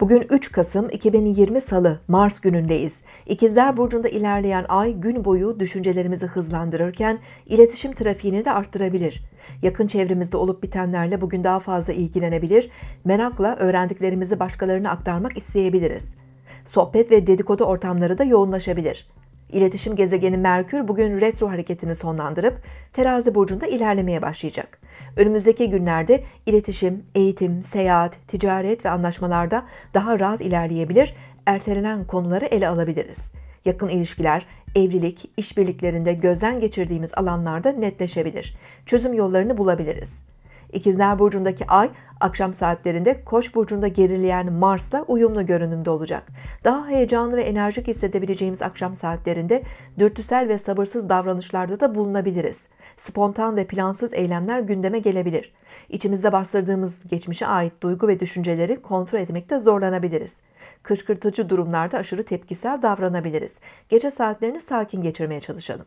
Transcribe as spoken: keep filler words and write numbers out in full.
Bugün üç Kasım iki bin yirmi Salı, Mars günündeyiz. İkizler Burcu'nda ilerleyen ay gün boyu düşüncelerimizi hızlandırırken iletişim trafiğini de arttırabilir. Yakın çevremizde olup bitenlerle bugün daha fazla ilgilenebilir, merakla öğrendiklerimizi başkalarına aktarmak isteyebiliriz. Sohbet ve dedikodu ortamları da yoğunlaşabilir. İletişim gezegeni Merkür bugün retro hareketini sonlandırıp Terazi burcunda ilerlemeye başlayacak. Önümüzdeki günlerde iletişim, eğitim, seyahat, ticaret ve anlaşmalarda daha rahat ilerleyebilir, ertelenen konuları ele alabiliriz. Yakın ilişkiler, evlilik, işbirliklerinde gözden geçirdiğimiz alanlarda netleşebilir. Çözüm yollarını bulabiliriz. İkizler burcundaki ay akşam saatlerinde Koç burcunda gerileyen Mars'la uyumlu görünümde olacak. Daha heyecanlı ve enerjik hissedebileceğimiz akşam saatlerinde dürtüsel ve sabırsız davranışlarda da bulunabiliriz. Spontan ve plansız eylemler gündeme gelebilir. İçimizde bastırdığımız geçmişe ait duygu ve düşünceleri kontrol etmekte zorlanabiliriz. Kışkırtıcı durumlarda aşırı tepkisel davranabiliriz. Gece saatlerini sakin geçirmeye çalışalım.